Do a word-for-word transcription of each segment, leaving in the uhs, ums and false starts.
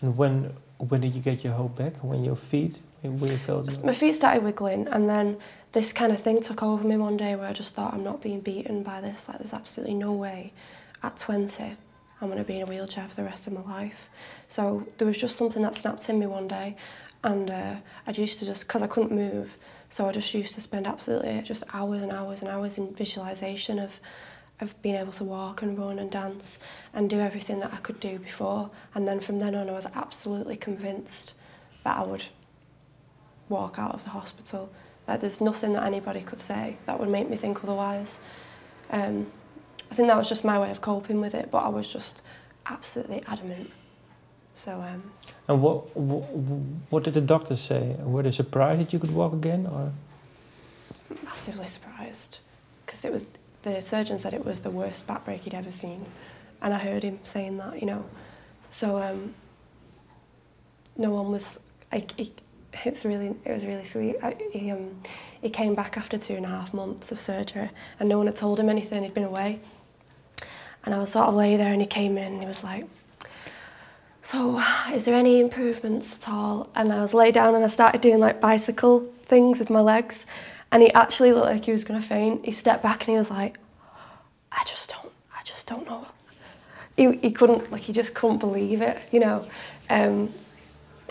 And when when did you get your hope back? When your feet, when you felt it? My feet started wiggling, and then this kind of thing took over me one day where I just thought, I'm not being beaten by this. Like, there's absolutely no way at twenty I'm going to be in a wheelchair for the rest of my life. So there was just something that snapped in me one day, and uh, I used to just, because I couldn't move, so I just used to spend absolutely just hours and hours and hours in visualisation of of being able to walk and run and dance and do everything that I could do before. And then from then on, I was absolutely convinced that I would walk out of the hospital. Like, there's nothing that anybody could say that would make me think otherwise. Um, I think that was just my way of coping with it, but I was just absolutely adamant. So. Um, and what, what what did the doctors say? Were they surprised that you could walk again, or? Massively surprised, because it was. The surgeon said it was the worst back break he'd ever seen, and I heard him saying that, you know. So um, no one was. I, it, it's really, it was really sweet. I, he, um, he came back after two and a half months of surgery, and no one had told him anything. He'd been away, and I was sort of lay there, and he came in, and he was like, "So, is there any improvements at all?" And I was lay down, and I started doing like bicycle things with my legs. And he actually looked like he was going to faint. He stepped back and he was like, I just don't, I just don't know. He, he couldn't, like, he just couldn't believe it, you know. Um,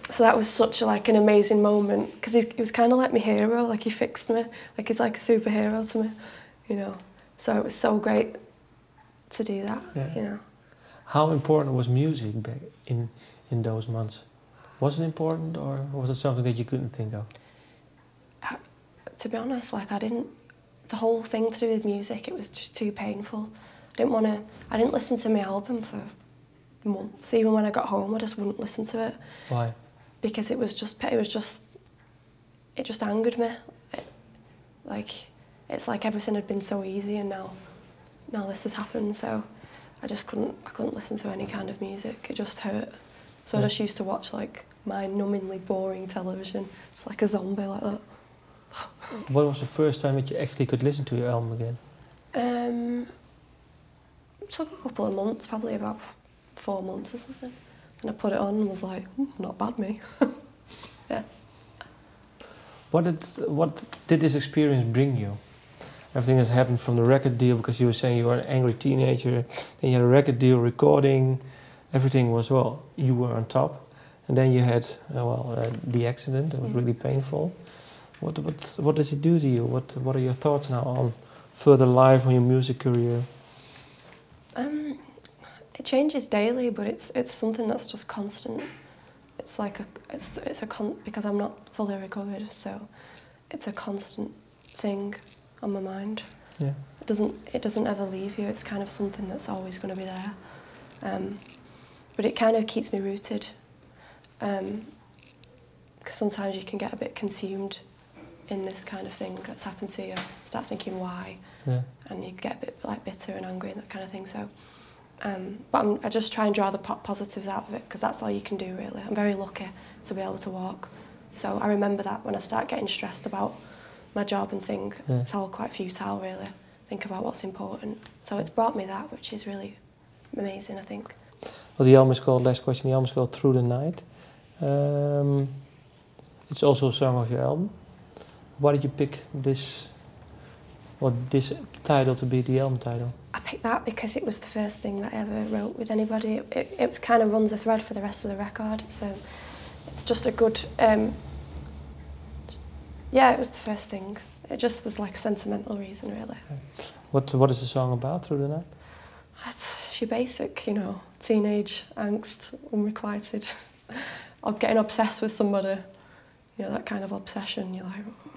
so that was such, a, like, an amazing moment, because he, he was kind of like my hero, like, he fixed me. Like, he's like a superhero to me, you know. So it was so great to do that, yeah. You know. How important was music back in, in those months? Was it important, or was it something that you couldn't think of? To be honest, like, I didn't, the whole thing to do with music, it was just too painful. I didn't want to, I didn't listen to my album for months. Even when I got home, I just wouldn't listen to it. Why? Because it was just, it was just, it just angered me. It, like, it's like everything had been so easy, and now, now this has happened, so I just couldn't, I couldn't listen to any kind of music. It just hurt. So yeah. I just used to watch, like, mind-numbingly boring television. It's like a zombie, like that. What was the first time that you actually could listen to your album again? Um, it took a couple of months, probably about four months or something. And I put it on and was like, mm, not bad, me. Yeah. What did, what did this experience bring you? Everything that's happened from the record deal, because you were saying you were an angry teenager, then you had a record deal, recording, everything was, well, you were on top. And then you had, uh, well, uh, the accident, it was really painful. What, what, what does it do to you? What, what are your thoughts now on further life, on your music career? Um, it changes daily, but it's it's something that's just constant. It's like a it's it's a con because I'm not fully recovered, so it's a constant thing on my mind. Yeah, it doesn't it doesn't ever leave you. It's kind of something that's always going to be there, um, but it kind of keeps me rooted, because um, sometimes you can get a bit consumed in this kind of thing that's happened to you. Start thinking why, yeah. And you get a bit like bitter and angry and that kind of thing. So, um, but I'm, I just try and draw the po positives out of it, because that's all you can do really. I'm very lucky to be able to walk. So I remember that when I start getting stressed about my job and think, yeah. It's all quite futile really. Think about what's important. So it's brought me that, which is really amazing, I think. Well, the album is called, last question, the album is called Through the Night. Um, it's also a song of your album. Why did you pick this, or this title to be the album title? I picked that because it was the first thing that I ever wrote with anybody. It, it, it kind of runs a thread for the rest of the record, so it's just a good... Um, yeah, it was the first thing. It just was like a sentimental reason, really. Okay. What, what is the song about, Through the Night? That's your basic, you know, teenage angst, unrequited, or getting obsessed with somebody. You know, that kind of obsession, you're like, oh.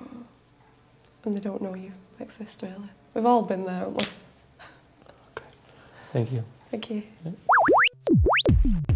And they don't know you exist, really. We've all been there, haven't we? Okay. Thank you. Thank you. Yeah.